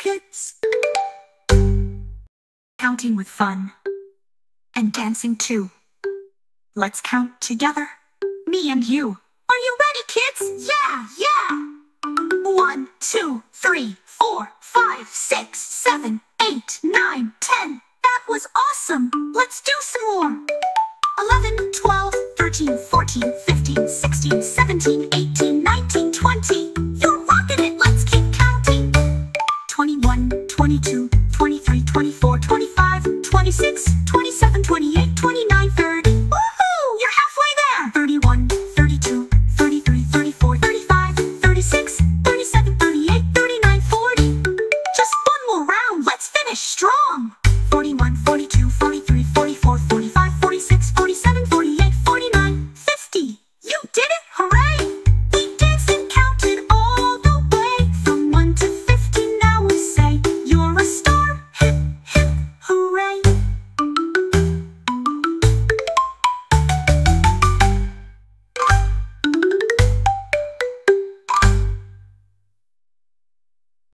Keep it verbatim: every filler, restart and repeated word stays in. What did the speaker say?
pockets. Counting with fun. And dancing too. Let's count together. Me and you. Are you ready, kids? Yeah, yeah! One, two, three, four, five, six, seven, eight, nine, ten. That was awesome! Let's do some more! eleven, twelve, thirteen, fourteen, fifteen, sixteen, seventeen, eighteen, nineteen, twenty.